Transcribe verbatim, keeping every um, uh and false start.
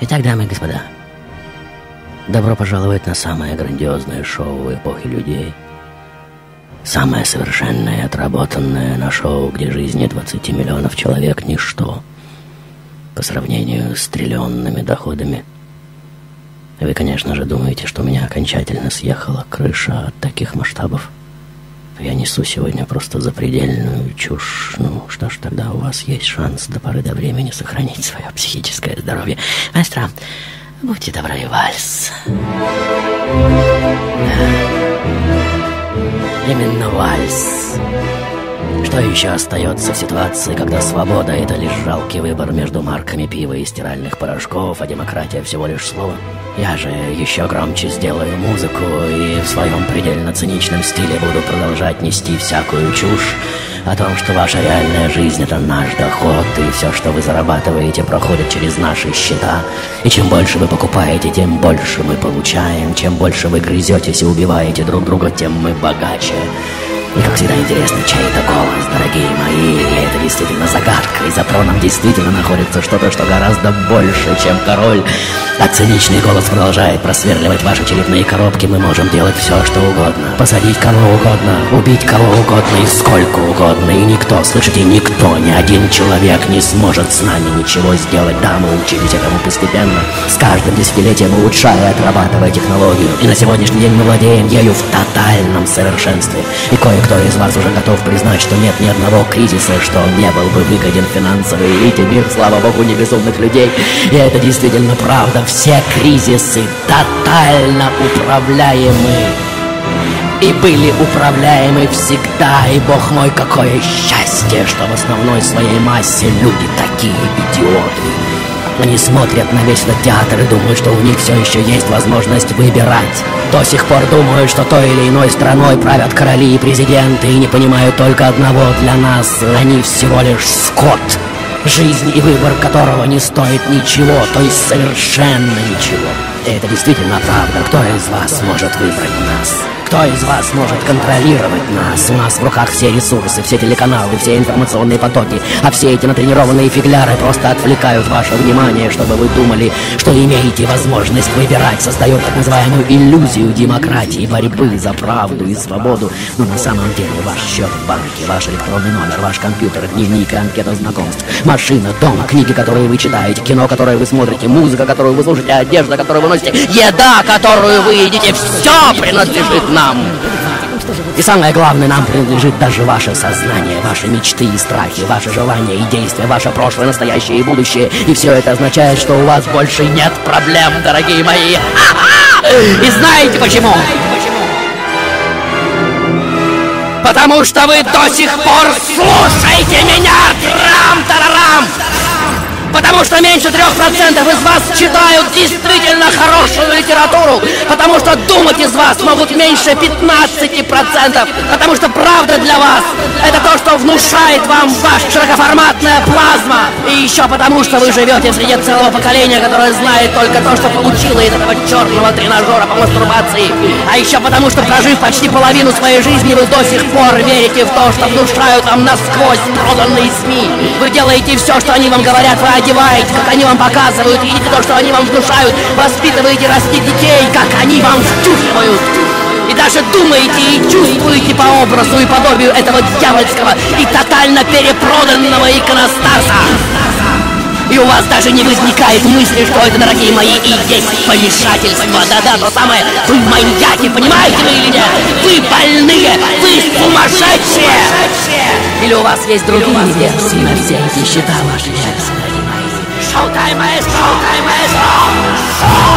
Итак, дамы и господа, добро пожаловать на самое грандиозное шоу эпохи людей. Самое совершенное, отработанное на шоу, где жизни двадцати миллионов человек – ничто по сравнению с триллионными доходами. Вы, конечно же, думаете, что у меня окончательно съехала крыша от таких масштабов. Я несу сегодня просто запредельную чушь. Ну, что ж, тогда у вас есть шанс до поры до времени сохранить свое психическое здоровье. Мастер, будьте добры, вальс. Именно вальс. Что еще остается в ситуации, когда свобода — это лишь жалкий выбор между марками пива и стиральных порошков, а демократия всего лишь слово? Я же еще громче сделаю музыку и в своем предельно циничном стиле буду продолжать нести всякую чушь о том, что ваша реальная жизнь — это наш доход, и все, что вы зарабатываете, проходит через наши счета. И чем больше вы покупаете, тем больше мы получаем. Чем больше вы грызетесь и убиваете друг друга, тем мы богаче. И, как всегда, интересно, чей это голос, дорогие мои. И это действительно загадка, и за троном действительно находится что-то, что гораздо больше, чем король. А циничный голос продолжает просверливать ваши черепные коробки. Мы можем делать все, что угодно. Посадить кого угодно, убить кого угодно и сколько угодно. И никто, слышите, никто, ни один человек не сможет с нами ничего сделать. Да, мы учились этому постепенно, с каждым десятилетием улучшая, отрабатывая технологию. И на сегодняшний день мы владеем ею в тотальном совершенстве. И кое кто из вас уже готов признать, что нет ни одного кризиса, что он не был бы выгоден финансовой элите. Мир, слава богу, не безумных людей. И это действительно правда. Все кризисы тотально управляемы. И были управляемы всегда. И, бог мой, какое счастье, что в основной своей массе люди такие идиоты. Они смотрят на весь этот театр и думают, что у них все еще есть возможность выбирать. До сих пор думают, что той или иной страной правят короли и президенты, и не понимают только одного: для нас они всего лишь скот, жизнь и выбор которого не стоит ничего, то есть совершенно ничего. И это действительно правда. Кто из вас может выбрать нас? Кто из вас может контролировать нас? У нас в руках все ресурсы, все телеканалы, все информационные потоки, а все эти натренированные фигляры просто отвлекают ваше внимание, чтобы вы думали, что имеете возможность выбирать, создают так называемую иллюзию демократии, борьбы за правду и свободу. Но на самом деле ваш счет в банке, ваш электронный номер, ваш компьютер, дневник и анкета знакомств, машина, дом, книги, которые вы читаете, кино, которое вы смотрите, музыка, которую вы слушаете, одежда, которую вы носите, еда, которую вы едите, все принадлежит нам. Нам. И самое главное, нам принадлежит даже ваше сознание, ваши мечты и страхи, ваши желания и действия, ваше прошлое, настоящее и будущее. И все это означает, что у вас больше нет проблем, дорогие мои. И знаете почему? Потому что вы до сих пор слушаете меня, трам-тарарам! Потому что меньше трех процентов из вас читают действительно хорошую литературу. Потому что думать из вас могут меньше пятнадцати процентов. Потому что правда для вас – это то, что внушает вам ваша широкоформатная плазма. И еще потому, что вы живете среди целого поколения, которое знает только то, что получило из этого черного тренажера по мастурбации. А еще потому, что, прожив почти половину своей жизни, вы до сих пор верите в то, что внушают вам насквозь проданные СМИ. Вы делаете все, что они вам говорят, вы одеваете, как они вам показывают, и то, что они вам внушают, воспитываете, растите детей, как они вам втюхивают. И даже думаете и чувствуете по образу и подобию этого дьявольского и тотально перепроданного иконостаса. И у вас даже не возникает мысли, что это, дорогие мои, и есть помешательство. Да-да, то самое, вы маньяки, понимаете вы или нет? Вы больные, вы сумасшедшие! Или у вас есть другие версии на все эти счета ваши? Showtime, maestro! Showtime, maestro!